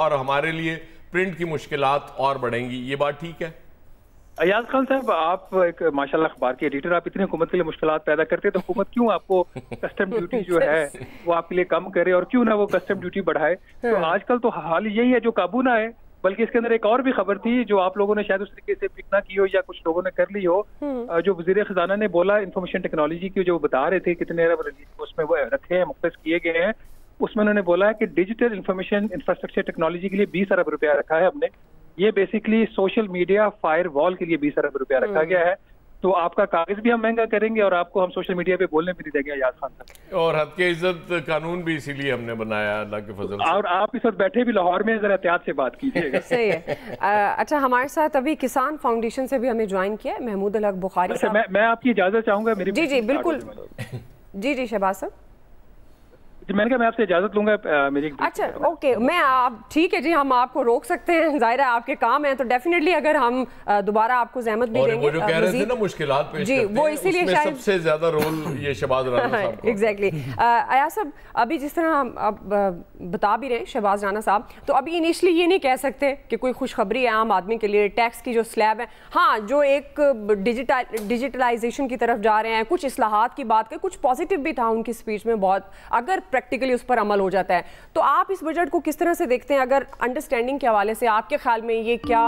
और हमारे लिए प्रिंट की मुश्किलात और बढ़ेंगी, ये बात ठीक है? अयाज खान साहब, आप एक माशाल्लाह अखबार के एडिटर, आप इतनी हुकूमत के लिए मुश्किलात पैदा करते तो हुकूमत क्यों आपको कस्टम ड्यूटी जो है वो आपके लिए कम करे और क्यों ना वो कस्टम ड्यूटी बढ़ाए। तो आजकल तो हाल यही है जो काबू ना है, बल्कि इसके अंदर एक और भी खबर थी जो आप लोगों ने शायद उस तरीके से पिक ना की हो या कुछ लोगों ने कर ली हो, जो वजीर खजाना ने बोला इंफॉर्मेशन टेक्नोलॉजी की, जो बता रहे थे कितने अरब उसमें वो रखे हैं मुख्तस किए गए हैं, उसमें उन्होंने बोला है कि डिजिटल इंफॉर्मेशन इंफ्रास्ट्रक्चर टेक्नोलॉजी के लिए 20 अरब रुपया रखा है हमने। ये basically social media firewall के लिए 20 अरब रुपया रखा गया है। तो आपका कागज भी हम महंगा करेंगे और आपको हम सोशल मीडिया पे बोलने भी नहीं देंगे अयाज खान साहब। और हद के इज्जत कानून भी इसीलिए हमने बनाया अल्लाह के फजल से। और आप इस वक्त बैठे भी लाहौर में, जरा एहतियात से बात कीजिएगा। सही है। अच्छा, हमारे साथ अभी किसान फाउंडेशन से भी हमें ज्वाइन किया है महमूद अल हक बुखारी साहब। मैं आपकी इजाजत चाहूंगा। मेरी जी जी बिल्कुल जी जी शहबाज साहब जी, मैंने कहा मैं आपसे इजाजत लूंगा मेरी। अच्छा ओके, मैं आप ठीक है जी, हम आपको रोक सकते हैं, जाहिर है आपके काम है, तो डेफिनेटली अगर हम दोबारा आपको जहमत भी देंगे। वो जो कह रहे थे ना मुश्किलात पेश जी, वो इसीलिए शायद सबसे ज्यादा रोल ये शहबाज राना साहब का। एग्जैक्टली अयाज साहब, अभी जिस तरह आप बता भी रहे हैं शहबाज राना साहब, तो अभी इनिशियली ये नहीं कह सकते कि कोई खुशखबरी है आम आदमी के लिए। टैक्स की जो स्लैब है, हाँ, जो एक डिजिटलाइजेशन की तरफ जा रहे हैं, कुछ इस्लाहात की बात करें, कुछ पॉजिटिव भी था उनकी स्पीच में बहुत, अगर प्रैक्टिकली उस पर अमल हो जाता है। तो आप इस बजट को किस तरह से देखते हैं, अगर अंडरस्टैंडिंग के हवाले से आपके ख्याल में ये क्या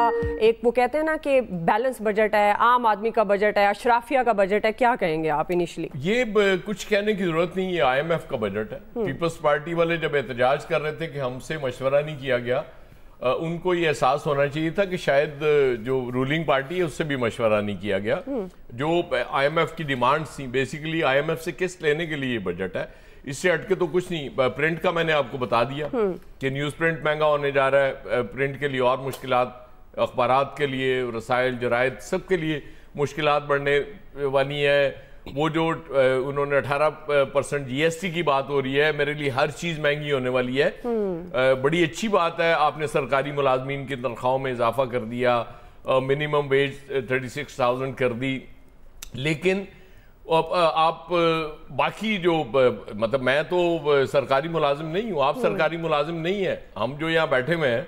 एक वो कहते हैं ना कि बैलेंस बजट है, आम आदमी का बजट है, अशराफिया का बजट है, क्या कहेंगे आप इनिशियली? ये कुछ कहने की जरूरत नहीं, ये आईएमएफ का बजट है। पीपल्स पार्टी वाले जब एहतजाज कर रहे थे कि हमसे मशवरा नहीं किया गया, उनको ये एहसास होना चाहिए था कि शायद जो रूलिंग पार्टी है उससे भी मशवरा नहीं किया गया। जो आईएमएफ की डिमांड्स थी, बेसिकली आईएमएफ से किस्त लेने के लिए ये बजट है, इससे हटके तो कुछ नहीं। प्रिंट का मैंने आपको बता दिया कि न्यूज़ प्रिंट महंगा होने जा रहा है, प्रिंट के लिए और मुश्किलात, अखबारात के लिए, रसायल, जरायद, सब के लिए मुश्किलात बढ़ने वाली है। वो जो उन्होंने 18% GST की बात हो रही है, मेरे लिए हर चीज़ महंगी होने वाली है। बड़ी अच्छी बात है आपने सरकारी मुलाजमीन की तनख्वाहों में इजाफा कर दिया, मिनिमम वेज 36,000 कर दी, लेकिन आप बाकी जो मतलब मैं तो सरकारी मुलाजिम नहीं हूँ, आप सरकारी मुलाजिम नहीं है, हम जो यहाँ बैठे हुए हैं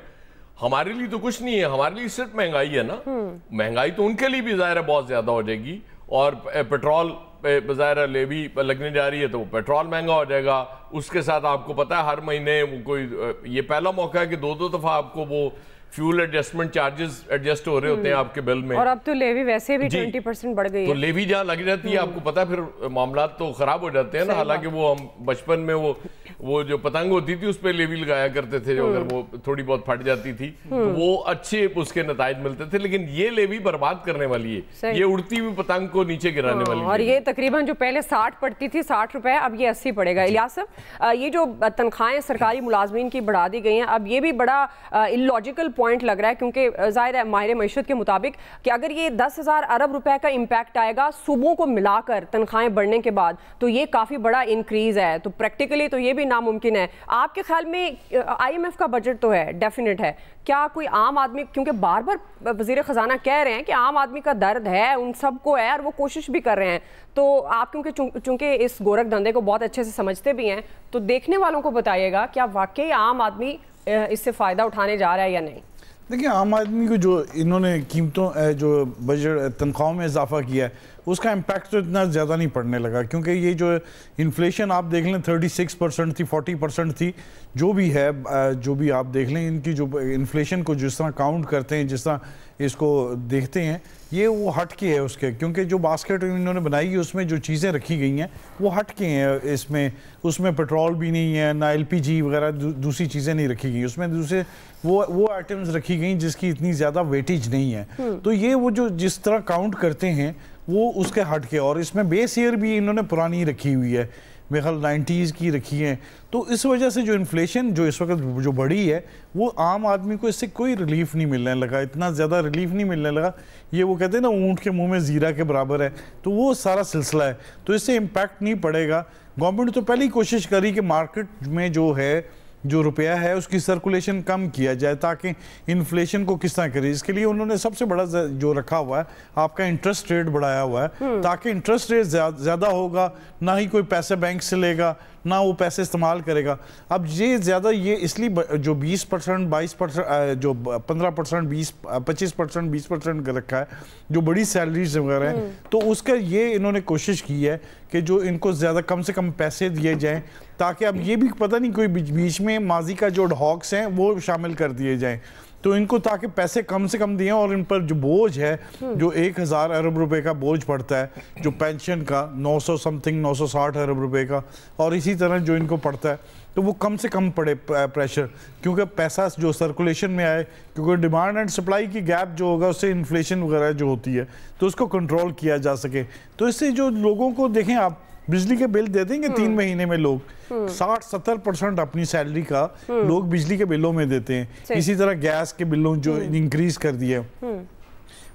हमारे लिए तो कुछ नहीं है, हमारे लिए सिर्फ महंगाई है ना। महंगाई तो उनके लिए भी ज़ाहिर है बहुत ज़्यादा हो जाएगी, और पेट्रोल पे ज़ाहिर है लेवी लगने जा रही है, तो पेट्रोल महंगा हो जाएगा। उसके साथ आपको पता है हर महीने वो कोई, ये पहला मौका है कि दो दफ़ा आपको वो फ्यूल एडजस्टमेंट चार्जेस एडजस्ट हो रहे होते हैं आपके बिल में, और अब तो लेवी वैसे भी 20% बढ़ गई है। तो लेवी जहाँ लग जाती है आपको पता है फिर मामला तो खराब हो जाते हैं ना। हालांकि वो हम बचपन में वो जो पतंग होती थी उस पर लेवी लगाया करते थे, जो अगर वो थोड़ी बहुत फट जाती थी तो वो अच्छे उसके नताइज मिलते थे, लेकिन ये लेवी बर्बाद करने वाली है, ये उड़ती हुई पतंग को नीचे गिराने वाली है। और ये तकरीबन जो पहले 60 पड़ती थी, 60 रुपए, अब ये 80 पड़ेगा। इलियास साहब, ये जो तनख्वाहें सरकारी मुलाजमीन की बढ़ा दी गई हैं, अब ये भी बड़ा इलॉजिकल पॉइंट लग रहा है, क्योंकि जाहिर है माहिर मईशत के मुताबिक कि अगर ये 10,000 अरब रुपए का इम्पैक्ट आएगा सूबों को मिलाकर तनख्वाहें बढ़ने के बाद, तो ये काफ़ी बड़ा इंक्रीज़ है, तो प्रैक्टिकली तो ये भी नामुमकिन है। आपके ख्याल में आईएमएफ का बजट तो है, डेफिनेट है, क्या कोई आम आदमी, क्योंकि बार बार वजीर खजाना कह रहे हैं कि आम आदमी का दर्द है, उन सबको है, और वो कोशिश भी कर रहे हैं, तो आप क्योंकि इस गोरख धंधे को बहुत अच्छे से समझते भी हैं, तो देखने वालों को बताइएगा क्या वाकई आम आदमी इससे फ़ायदा उठाने जा रहा है या नहीं? देखिए, आम आदमी को जो इन्होंने कीमतों जो बजट तनख्वाहों में इजाफा किया है उसका इम्पैक्ट तो इतना ज़्यादा नहीं पड़ने लगा, क्योंकि ये जो इन्फ्लेशन आप देख लें 36% थी, 40% थी, जो भी है, जो भी आप देख लें, इनकी जो इन्फ्लेशन को जिस तरह काउंट करते हैं, जिस तरह इसको देखते हैं, ये वो हट के है उसके, क्योंकि जो बास्केट इन्होंने बनाई है उसमें जो चीज़ें रखी गई हैं वो हट के हैं, इसमें उसमें पेट्रोल भी नहीं है, ना LPG वगैरह दूसरी चीज़ें नहीं रखी गई, उसमें दूसरे वो आइटम्स रखी गई जिसकी इतनी ज़्यादा वेटेज नहीं है। तो ये वो जो जिस तरह काउंट करते हैं वो उसके हट के, और इसमें बेस ईयर भी इन्होंने पुरानी रखी हुई है, मेरे ख्याल 90s की रखी है, तो इस वजह से जो इन्फ्लेशन जो इस वक्त जो बढ़ी है वो आम आदमी को इससे कोई रिलीफ नहीं मिलने लगा, इतना ज़्यादा रिलीफ नहीं मिलने लगा। ये वो कहते हैं ना, ऊँट के मुंह में ज़ीरा के बराबर है, तो वो सारा सिलसिला है, तो इससे इम्पैक्ट नहीं पड़ेगा। गवर्नमेंट तो पहले ही कोशिश करी कि मार्केट में जो है, जो रुपया है उसकी सर्कुलेशन कम किया जाए ताकि इन्फ्लेशन को किस तरह करे, इसके लिए उन्होंने सबसे बड़ा जो रखा हुआ है आपका इंटरेस्ट रेट बढ़ाया हुआ है, ताकि इंटरेस्ट रेट ज़्यादा होगा, ना ही कोई पैसे बैंक से लेगा, ना वो पैसे इस्तेमाल करेगा। अब ये ज़्यादा ये इसलिए जो 20% 22% जो 15% 20 25% 20% का रखा है जो बड़ी सैलरीज वगैरह हैं, तो उसका ये इन्होंने कोशिश की है कि जो इनको ज़्यादा कम से कम पैसे दिए जाएँ, ताकि अब ये भी पता नहीं कोई बीच में माजी का जो डॉक्स हैं वो शामिल कर दिए जाएँ, तो इनको ताकि पैसे कम से कम दिए। और इन पर जो बोझ है जो 1000 अरब रुपए का बोझ पड़ता है, जो पेंशन का 900 समथिंग 960 अरब रुपए का, और इसी तरह जो इनको पड़ता है, तो वो कम से कम पड़े प्रेशर, क्योंकि पैसा जो सर्कुलेशन में आए, क्योंकि डिमांड एंड सप्लाई की गैप जो होगा उससे इन्फ्लेशन वगैरह जो होती है तो उसको कंट्रोल किया जा सके। तो इससे जो लोगों को देखें, आप बिजली के बिल दे देंगे 3 महीने में लोग 60-70% अपनी सैलरी का लोग बिजली के बिलों में देते हैं। इसी तरह गैस के बिलों जो इंक्रीज कर दिया,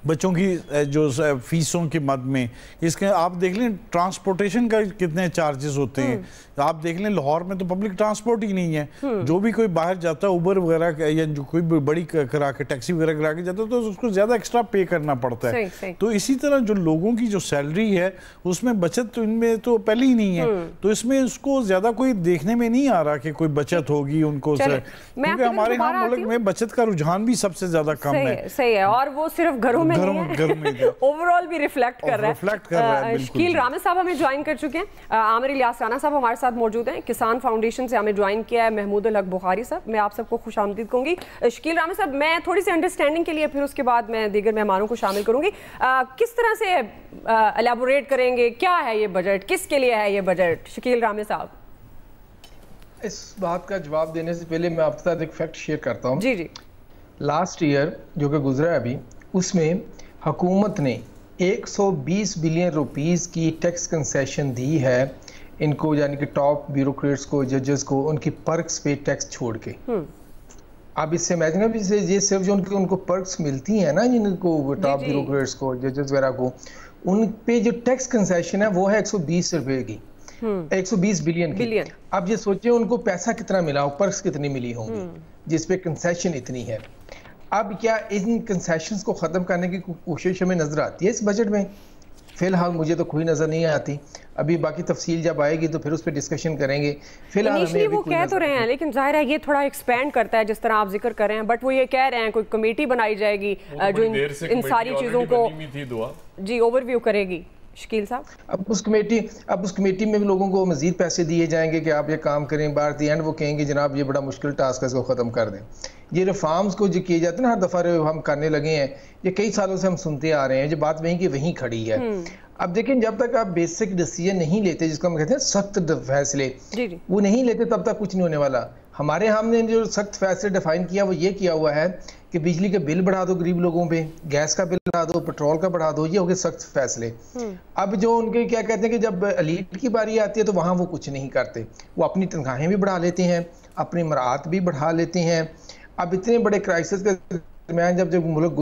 बच्चों की जो फीसों की मद में, इसके आप देख लें ट्रांसपोर्टेशन का कितने चार्जेस होते हैं। आप देख लें लाहौर में तो पब्लिक ट्रांसपोर्ट ही नहीं है, जो भी कोई बाहर जाता है उबर वगैरह या जो कोई बड़ी करा के टैक्सी वगैरह करा के जाता है तो उसको ज़्यादा एक्स्ट्रा पे करना पड़ता है। तो इसी तरह जो लोगों की जो सैलरी है उसमें बचत तो इनमें तो पहले ही नहीं है, तो इसमें उसको ज़्यादा कोई देखने में नहीं आ रहा कि कोई बचत होगी उनको, क्योंकि हमारे यहाँ मुल्क में बचत का रुझान भी सबसे ज़्यादा कम है। सही है, और वो सिर्फ घरों ओवरऑल भी रिफ्लेक्ट कर रहा है। शकील रामे साहब हमें ज्वाइन कर चुके हैं, आमिर इलियास राना साहब हमारे साथ मौजूद हैं, किसान फाउंडेशन से हमें ज्वाइन किया है महमूद उल हक बुखारी साहब। मैं आप सबको खुश आमदीद कहूँगी। शकील रामे साहब, मैं थोड़ी सी अंडरस्टैंडिंग के लिए, फिर उसके बाद मैं दीगर मेहमानों को शामिल करूँगी। किस तरह से एलेबोरेट करेंगे, क्या है ये बजट, किसके लिए है ये बजट? शकील रामे साहब, इस बात का जवाब देने से पहले मैं आपके साथ एक फैक्ट शेयर करता हूँ। जी जी, लास्ट ईयर जो कि गुजरा है अभी, उसमें हुकूमत ने 120 बिलियन रुपीस की टैक्स कंसेशन दी है इनको, यानी कि टॉप ब्यूरोक्रेट्स को, जजेस को, उनकी पर्क्स पे टैक्स छोड़ के। आप इससे इमेजिन अब ये सिर्फ जो उनकी उनको पर्क्स मिलती है ना जिनको टॉप ब्यूरोक्रेट्स को, जजेस वगैरह को, उन पे जो टैक्स कंसेशन है वो है 120 रुपए की, 120 बिलियन की। अब ये सोचिए उनको पैसा कितना मिला हो, पर्क्स कितनी मिली होंगी जिसपे कंसेशन इतनी है। अब क्या इन कंसेशंस को ख़त्म करने की कोशिश हमें नज़र आती है इस बजट में? फ़िलहाल मुझे तो कोई नज़र नहीं आती। अभी बाकी तफसील जब आएगी तो फिर उस पर डिस्कशन करेंगे। फिलहाल वो कह तो रहे हैं, लेकिन जाहिर है ये थोड़ा एक्सपेंड करता है जिस तरह आप जिक्र कर रहे हैं, बट वो ये कह रहे हैं कोई कमेटी बनाई जाएगी जो इन सारी चीज़ों को जी ओवरव्यू करेगी। शकील साहब, अब उस कमेटी में भी लोगों को मज़ीद पैसे दिए जाएंगे कि आप ये काम करें। बाहर दी एंड वो कहेंगे जनाब ये बड़ा मुश्किल टास्क है, इसको ख़त्म कर दें। ये रिफॉर्म्स को जो किए जाते हैं ना, हर दफ़ा हम करने लगे हैं, ये कई सालों से हम सुनते आ रहे हैं, जो बात वहीं की वहीं खड़ी है। अब देखें, जब तक आप बेसिक डिसीजन नहीं लेते, जिसको हम कहते हैं सख्त फैसले, वो नहीं लेते तब तक कुछ नहीं होने वाला। हमारे हमने जो सख्त फैसले डिफाइन किया वो ये किया हुआ है कि बिजली के बिल बढ़ा दो गरीब लोगों पे, गैस का बिल बढ़ा दो, पेट्रोल का बढ़ा दो, ये हो गए सख्त फैसले। अब जो उनके क्या कहते हैं कि जब एलीट की बारी आती है तो वहाँ वो कुछ नहीं करते, वो अपनी तनख्वाहें भी बढ़ा लेते हैं, अपनी मरात भी बढ़ा लेते हैं। अब इतने बड़े क्राइसिस के दरम्यान जब जब मुल्क